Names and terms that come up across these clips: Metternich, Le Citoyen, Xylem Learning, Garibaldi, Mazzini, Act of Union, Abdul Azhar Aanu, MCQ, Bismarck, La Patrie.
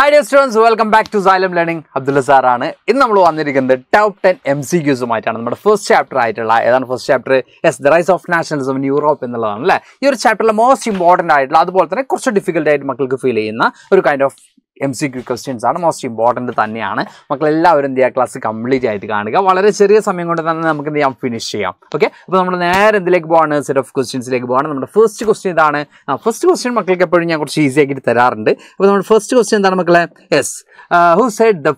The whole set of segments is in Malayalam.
Hi dear students, welcome back to Xylem Learning. Abdul Azhar Aanu. In നമ്മൾ വന്നിരിക്കുന്നത് ടോപ്പ് 10 MCQs ആയിട്ടാണ്. നമ്മുടെ ഫസ്റ്റ് ചാപ്റ്റർ ആയിട്ടുള്ള ഏതാണ് first chapter? Yes, the rise of nationalism in Europe എന്നുള്ളതാണ് അല്ലേ? ഈ ഒരു ചാപ്റ്ററിലെ മോസ്റ്റ് ഇമ്പോർട്ടന്റ് ആയിട്ടുള്ള അതുപോലെ തന്നെ കുറച്ച് ഡിഫിക്കൽട്ട് ആയിട്ട് മക്കൾക്ക് ഫീൽ ചെയ്യുന്ന ഒരു kind of MCQ questions are most important thaniyana makkalella avaru endiya class complete aayittu kaanuka valare cheriya samayam kondu thanne namukku endiyam finish cheyam okay appo nammal nere endilekku povana set of questions like povana nammada first question idana first question makkalke eppozhum njan korchu easy aakki thararundu appo nammada first question endana makkale yes who said the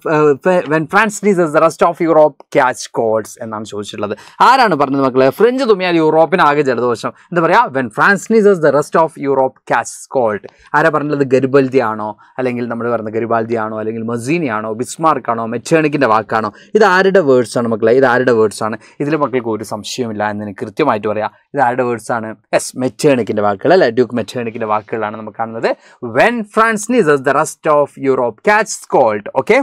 when France seizes the rest of Europe catch codes ennan chodichillathu aaranu parnathu makkale French thumiyal Europe in aage jaladosham endu paraya when France seizes the rest of Europe catch cold aara parnallathu Garibaldi aano allengil nammal Garibaldi aano, allengil Mazzini aano, Bismarck aano, Metternichinte vaakkaano, idu aarude words aanu makkale, idu aarude words aanu, idile makkalku oru samshayamilla ennu enik krithamayittu paraya, idu aarude words aanu. Yes, Metternichinte vaakkal alle, Duke Metternichinte vaakkalana namukku kaanunathu. When France seizes the rest of Europe catch cold, okay?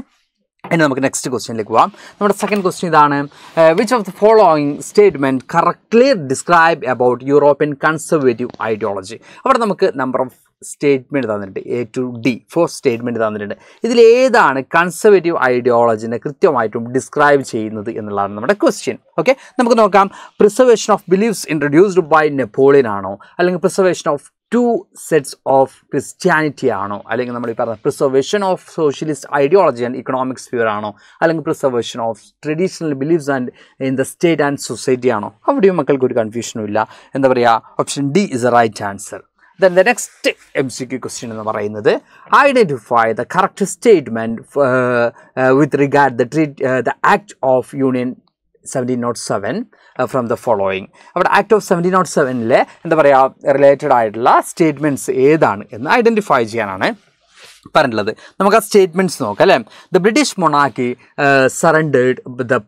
And നമുക്ക് നെക്സ്റ്റ് ക്വസ്റ്റ്യനിലേക്ക് പോവാം. നമ്മുടെ സെക്കൻഡ് ക്വസ്റ്റ്യൻ ഇതാണ്, which of the following statement correctly describe about European conservative ideology. അവിടെ നമുക്ക് നമ്പർ ഓഫ് സ്റ്റേറ്റ്മെന്റ് തന്നിട്ടുണ്ട്, A to D four statement തന്നിട്ടുണ്ട്. ഇതിൽ ഏതാണ് കൺസർവേറ്റീവ് ഐഡിയോളജിനെ കൃത്യമായിട്ടും ഡിസ്ക്രൈബ് ചെയ്യുന്നത് എന്നുള്ളതാണ് നമ്മുടെ ക്വസ്റ്റ്യൻ. ഓക്കെ, നമുക്ക് നോക്കാം. Preservation of beliefs introduced by Napoleon ആണോ, അല്ലെങ്കിൽ preservation of two sets of Christianity aano, allengi nammal parna preservation of socialist ideology and economic sphere aano, allengi preservation of traditional beliefs and in the state and society aano. Avadiyum makkalku oru confusion illa. Endha paraya, option D is the right answer. Then the next MCQ question ennu parayunnathu, identify the correct statement with regard the treaty, the Act of Union 1707 from the following. Avada Act of 1707 le endha paraya related aayittulla statements edana ennu identify cheyanana parayunnathu. Namukku statements nokka alle. The British monarchy surrendered the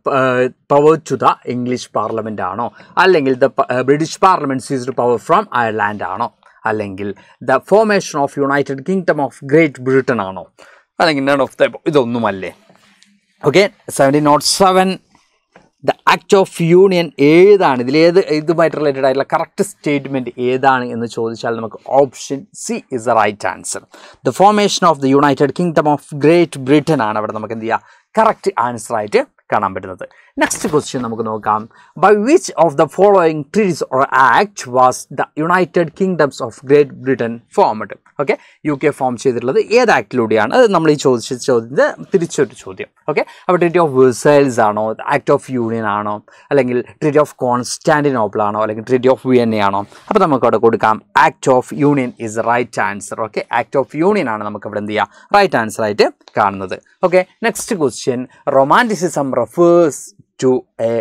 power to the English parliament aano, allengil the British parliament seized power from Ireland aano, allengil the formation of United Kingdom of Great Britain aano, allengil none of them. Idonnum alle. Okay, 1707 the Act of Union ഏതാണ്, ഇതിൽ ഇതുമായിട്ട് റിലേറ്റഡ് ആയിട്ടുള്ള കറക്റ്റ് സ്റ്റേറ്റ്മെൻറ്റ് ഏതാണ് എന്ന് ചോദിച്ചാൽ നമുക്ക് option C is the right answer. The formation of the United Kingdom of Great Britain ആണ് അവിടെ നമുക്ക് എന്ത് ചെയ്യുക കറക്റ്റ് ആൻസർ ആയിട്ട് കാണാൻ പറ്റുന്നത്. നെക്സ്റ്റ് ക്വസ്റ്റ്യൻ നമുക്ക് നോക്കാം. By which of the following treaties or act was the United Kingdoms of Great Britain formed. Okay, U K form ചെയ്തിട്ടുള്ളത് ഏത് ആക്ടിലൂടെയാണ്? അത് നമ്മൾ ഈ ചോദിച്ച ചോദ്യത്തിന് തിരിച്ചൊരു ചോദ്യം. ഓക്കെ, അപ്പോൾ ട്രീറ്റി ഓഫ് വെർസൈൽസ് ആണോ, ആക്ട് ഓഫ് യൂണിയൻ ആണോ, അല്ലെങ്കിൽ ട്രീറ്റി ഓഫ് കോൺസ്റ്റാന്റിനോപ്പിൾ ആണോ, അല്ലെങ്കിൽ ട്രീറ്റി ഓഫ് വിയന്ന ആണോ? അപ്പോൾ നമുക്ക് അവിടെ കൊടുക്കാം act of union is right answer. Okay, act of union ആണ് നമുക്ക് ഇവിടെ എന്ത് ചെയ്യുക റൈറ്റ് ആൻസർ ആയിട്ട് കാണുന്നത്. Okay, next question, romanticism refers to a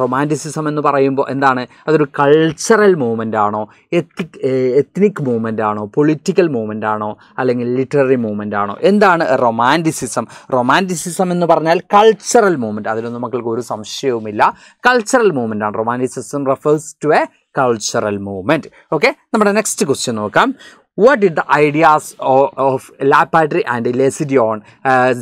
romanticism എന്ന് പറയുമ്പോൾ എന്താണ്? അതൊരു കൾച്ചറൽ മൂവ്മെൻ്റ് ആണോ, എത്നിക് മൂവ്മെൻ്റ് ആണോ, പൊളിറ്റിക്കൽ മൂവ്മെൻ്റ് ആണോ, അല്ലെങ്കിൽ ലിറ്റററി മൂവ്മെൻ്റ് ആണോ? എന്താണ് റൊമാൻറ്റിസിസം? റൊമാൻറ്റിസിസം എന്ന് പറഞ്ഞാൽ കൾച്ചറൽ മൂവ്മെൻറ്റ്, അതിലൊന്നും മക്കൾക്ക് ഒരു സംശയവുമില്ല. കൾച്ചറൽ മൂവ്മെൻ്റ് ആണ് romanticism, refers to a cultural movement. Okay, നമ്മുടെ നെക്സ്റ്റ് ക്വസ്റ്റ്യൻ നോക്കാം. What did the ideas of La Patrie and Le Citoyen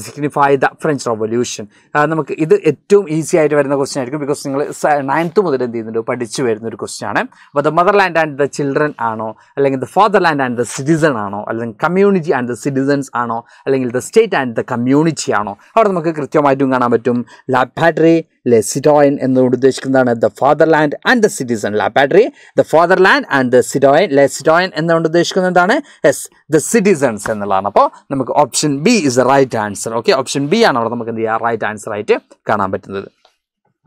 signify the French Revolution? നമുക്ക് ഇത് ഏറ്റവും ഈസി ആയിട്ട് വരുന്ന ക്വസ്റ്റ്യൻ ആയിരിക്കും, ബിക്കോസ് നിങ്ങൾ 9th മുതൽ എന്ത് ചെയ്യുന്നുണ്ട് പഠിച്ചു വരുന്നൊരു ക്വസ്റ്റ്യൻ ആണ്. അപ്പോൾ the motherland and the children ആണോ, അല്ലെങ്കിൽ the fatherland and the citizen ആണോ, അല്ലെങ്കിൽ കമ്മ്യൂണിറ്റി ആൻഡ് ദ സിറ്റിസൺസ് ആണോ, അല്ലെങ്കിൽ the state and the community ആണോ? അവിടെ നമുക്ക് കൃത്യമായിട്ടും കാണാൻ പറ്റും La Patrie Le Citoyen എന്നോട് ഉദ്ദേശിക്കുന്നതാണ് the fatherland and the citizen. La Patrie, the fatherland and the സിറ്റോയൻ. Le Citoyen എന്നോട് ഉദ്ദേശിക്കുന്നത് എന്താണ്? യെസ്, ദ സിറ്റിസൺസ് എന്നുള്ളതാണ്. അപ്പോൾ നമുക്ക് option B is the right answer. Okay, option B ആണ് അവിടെ നമുക്ക് എന്ത് ചെയ്യുക റൈറ്റ് ആൻസർ ആയിട്ട് കാണാൻ പറ്റുന്നത്.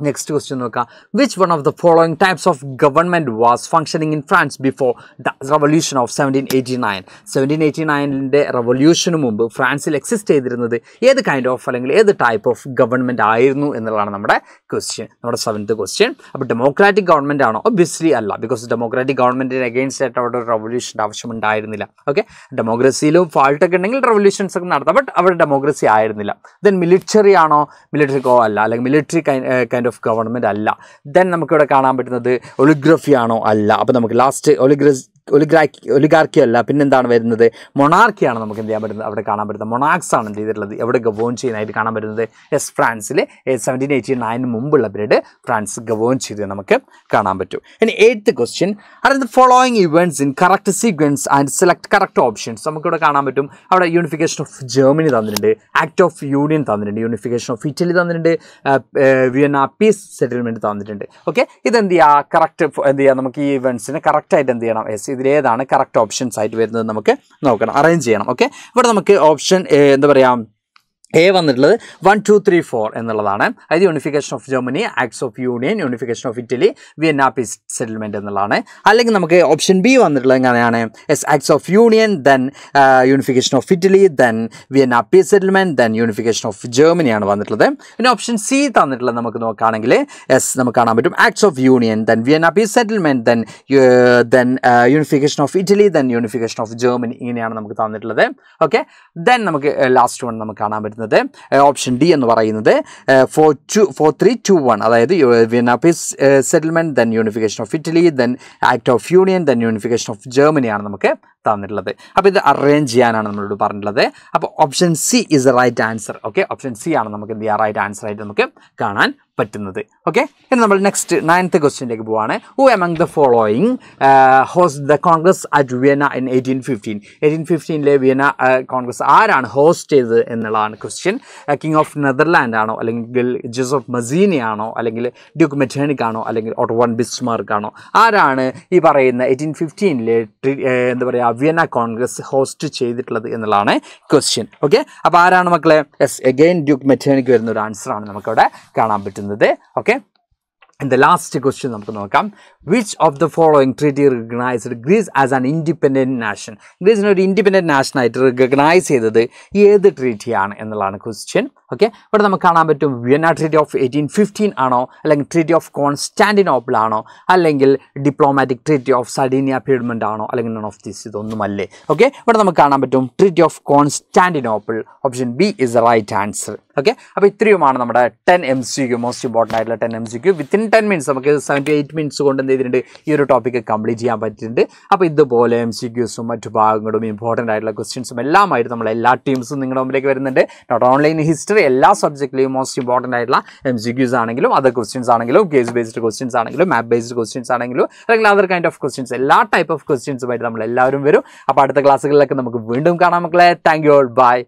നെക്സ്റ്റ് ക്വസ്റ്റ്യൻ നോക്കാം. Which one of the following types of government was functioning in France before the revolution of 1789? 1789ൻ്റെ റവല്യൂഷന് മുമ്പ് ഫ്രാൻസിൽ എക്സിസ്റ്റ് ചെയ്തിരുന്നത് ഏത് കൈൻഡ് ഓഫ് അല്ലെങ്കിൽ ഏത് ടൈപ്പ് ഓഫ് ഗവൺമെൻറ് ആയിരുന്നു എന്നുള്ളതാണ് നമ്മുടെ ക്വസ്റ്റ്യൻ, നമ്മുടെ 7th ക്വസ്റ്റ്യൻ. അപ്പോൾ ഡെമോക്രാറ്റിക് ഗവൺമെൻറ് ആണോ? ഒബ്വിയസ്ലി അല്ല, ബിക്കോസ് ഡെമോക്രാറ്റിക് ഗവൺമെൻറ്റിന് അഗെയിൻസ്റ്റ് ആയിട്ട് അവിടെ ഒരു റവല്യൂഷൻ്റെ ആവശ്യമുണ്ടായിരുന്നില്ല. ഓക്കെ, ഡെമോക്രസിയിലും ഫാൾട്ടൊക്കെ ഉണ്ടെങ്കിൽ റവല്യൂഷൻസ് ഒക്കെ നടത്താം, ബട്ട് അവിടെ ഡെമോക്രസി ആയിരുന്നില്ല. ദെൻ മിലിറ്ററി ആണോ? മിലിറ്ററിക്കോ അല്ല, അല്ലെങ്കിൽ മിലിറ്ററി കൈൻഡ് ഓഫ് ഗവൺമെൻറ് അല്ല. ദെൻ നമുക്കിവിടെ കാണാൻ പറ്റുന്നത് ഒളിഗ്രഫി ആണോ? അല്ല. അപ്പോൾ നമുക്ക് ലാസ്റ്റ് ഒലിഗാർക്കിയല്ല പിന്നെന്താണ് വരുന്നത്, മൊണാർക്കിയാണ് നമുക്ക് എന്ത് ചെയ്യാൻ പറ്റുന്നത് അവിടെ കാണാൻ പറ്റുന്നത്. മൊണാർക്സ് ആണ് എന്ത് ചെയ്തിട്ടുള്ളത് ഇവിടെ ഗവേൺ ചെയ്യാനായിട്ട് കാണാൻ പറ്റുന്നത്. എസ് ഫ്രാൻസിൽ 1789 മുമ്പുള്ള പീരീഡ് ഫ്രാൻസ് ഗവേൺ ചെയ്ത് നമുക്ക് കാണാൻ പറ്റും. ഇനി 8th question, are the following events in correct sequence and select correct options. നമുക്കിവിടെ കാണാൻ പറ്റും അവിടെ യൂണിഫിക്കേഷൻ ഓഫ് ജർമ്മനി തന്നിട്ടുണ്ട്, ആക്ട് ഓഫ് യൂണിയൻ തന്നിട്ടുണ്ട്, യൂണിഫിക്കേഷൻ ഓഫ് ഇറ്റലി തന്നിട്ടുണ്ട്, വിയന്ന പീസ് സെറ്റിൽമെൻറ്റ് തന്നിട്ടുണ്ട്. ഓക്കെ, ഇതെന്ത് ചെയ്യുക കറക്റ്റ് എന്ത് ചെയ്യുക നമുക്ക് ഈ ഇവൻറ്റ്സിന് കറക്റ്റായിട്ട് എന്ത് ചെയ്യണം, എസ് ഇതിലേതാണ് കറക്റ്റ് ഓപ്ഷൻസ് ആയിട്ട് വരുന്നത് നമുക്ക് നോക്കണം, അറേഞ്ച് ചെയ്യണം. ഓക്കെ, ഇവിടെ നമുക്ക് ഓപ്ഷൻ എന്താ പറയുക എ വന്നിട്ടുള്ളത് 1, 2, 3, 4 എന്നുള്ളതാണ്. അതായത് unification of Germany, acts of union, unification of Italy, Vienna peace settlement എന്നുള്ളതാണ്. അല്ലെങ്കിൽ നമുക്ക് ഓപ്ഷൻ ബി വന്നിട്ടുള്ളത് എങ്ങനെയാണ്, as acts of union, then unification of Italy, then Vienna peace settlement, then unification of ജർമ്മനിയാണ് വന്നിട്ടുള്ളത്. പിന്നെ ഓപ്ഷൻ സി തന്നിട്ടുള്ളത് നമുക്ക് നോക്കുകയാണെങ്കിൽ എസ് നമുക്ക് കാണാൻ പറ്റും acts of union, then Vienna peace settlement, then unification of Italy, then unification of Germany, ഇങ്ങനെയാണ് നമുക്ക് തന്നിട്ടുള്ളത്. ഓക്കെ, ദെൻ നമുക്ക് ലാസ്റ്റ് വൺ നമുക്ക് കാണാൻ പറ്റുന്നത് ഓപ്ഷൻ ഡി എന്ന് പറയുന്നത് 4, 3, 2, 1. അതായത് Vienna peace settlement, then unification of Italy, then act of union, then unification of ജർമ്മനിയാണ് നമുക്ക് തന്നിട്ടുള്ളത്. അപ്പോൾ ഇത് അറേഞ്ച് ചെയ്യാനാണ് നമ്മളോട് പറഞ്ഞിട്ടുള്ളത്. അപ്പോൾ option C is the right answer. Okay, option C ആണ് നമുക്ക് എന്ത് ചെയ്യുക റൈറ്റ് ആൻസർ ആയിട്ട് നമുക്ക് കാണാൻ പറ്റുന്നത്. ഓക്കെ, ഇനി നമ്മൾ നെക്സ്റ്റ് 9th ക്വസ്റ്റ്യനിലേക്ക് പോവാണ്. Who among the following host the congress at Vienna in 1815. 1815-ലെ വിയന കോൺഗ്രസ് ആരാണ് ഹോസ്റ്റ് ചെയ്തത് എന്നുള്ളതാണ് ക്വസ്റ്റ്യൻ. കിങ് ഓഫ് നെതർലാൻഡ് ആണോ, അല്ലെങ്കിൽ ജോസഫ് മസീനി ആണോ, അല്ലെങ്കിൽ ഡ്യൂക്ക് മെറ്റേണിക് ആണോ, അല്ലെങ്കിൽ ഒട്ടോവൺ ബിസ്മാർക്ക് ആണോ, ആരാണ് ഈ പറയുന്ന 1815-ലെ എന്താ പറയുക വിയന കോൺഗ്രസ് ഹോസ്റ്റ് ചെയ്തിട്ടുള്ളത് എന്നുള്ളതാണ് ക്വസ്റ്റ്യൻ. ഓക്കെ, അപ്പോൾ ആരാണ് മക്കളെ, എസ് എഗെയിൻ ഡ്യൂക്ക് മെറ്റേണിക് വരുന്ന ഒരു ആൻസറാണ് നമുക്കവിടെ കാണാൻ പറ്റുന്നത്. ഓക്കെ, the last question നമുക്ക് നോക്കാം. Which of the following treaty recognized Greece as an independent nation? Greece ഒരു ഇൻഡിപെൻഡൻറ്റ് നാഷനായിട്ട് റിക്കഗ്നൈസ് ചെയ്തത് ഏത് ട്രീറ്റിയാണ് എന്നുള്ളതാണ് ക്വസ്റ്റ്യൻ. ഓക്കെ, ഇവിടെ നമുക്ക് കാണാൻ പറ്റും വിയന്ന ട്രീറ്റി ഓഫ് 1815 ആണോ, അല്ലെങ്കിൽ ട്രീറ്റി ഓഫ് കോൺസ്റ്റാന്റിനോപ്പിൾ ആണോ, അല്ലെങ്കിൽ diplomatic treaty of Sardinia Piedmont ആണോ, അല്ലെങ്കിൽ നൺ ഓഫ് ദിസ്, ഇതൊന്നുമല്ലേ. ഓക്കെ, ഇവിടെ നമുക്ക് കാണാൻ പറ്റും treaty of Constantinople. Option B is the right answer. Okay, അപ്പോൾ ഇത്രയുമാണ് നമ്മുടെ 10 MCQ, മോസ്റ്റ് ഇമ്പോർട്ടൻ്റ് ആയിട്ടുള്ള 10 MCQ. വിത്തിൻ 10 minutes നമുക്ക് 78 minutes കൊണ്ട് എന്ത് ചെയ്തിട്ടുണ്ട് ഈ ഒരു ടോപ്പിക്ക് കംപ്ലീറ്റ് ചെയ്യാൻ പറ്റിയിട്ടുണ്ട്. അപ്പോൾ ഇതുപോലെ MCQസും മറ്റു ഭാഗങ്ങളും ഇമ്പോർട്ടൻ്റ് ആയിട്ടുള്ള ക്വസ്റ്റ്യൻസും എല്ലാമായിട്ട് നമ്മൾ എല്ലാ ടീംസും നിങ്ങളുടെ മുമ്പിലേക്ക് വരുന്നുണ്ട്. നോട്ട് ഓൺലൈൻ ഹിസ്റ്ററി, എല്ലാ സബ്ജക്റ്റിലെയും മോസ്റ്റ് ഇമ്പോർട്ടൻ്റ് ആയിട്ടുള്ള MCQs ആണെങ്കിലും അതർ ക്വസ്റ്റ്യൻസ് ആണെങ്കിലും കേസ് ബേസ്ഡ് ക്വസ്റ്റ്യൻസ് ആണെങ്കിലും മാപ്പ് ബേസ്ഡ് ക്വസ്റ്റ്യൻസ് ആണെങ്കിലും അല്ലെങ്കിൽ അതർ കൈൻഡ് ഓഫ് ക്വസ്റ്റ്യൻസ്, എല്ലാ ടൈപ്പ് ഓഫ് ക്വസ്റ്റ്യൻസുമായിട്ട് നമ്മൾ എല്ലാവരും വരും. അപ്പോൾ അടുത്ത ക്ലാസ്സുകളിലൊക്കെ നമുക്ക് വീണ്ടും കാണാം മക്കളെ. Thank you all, by.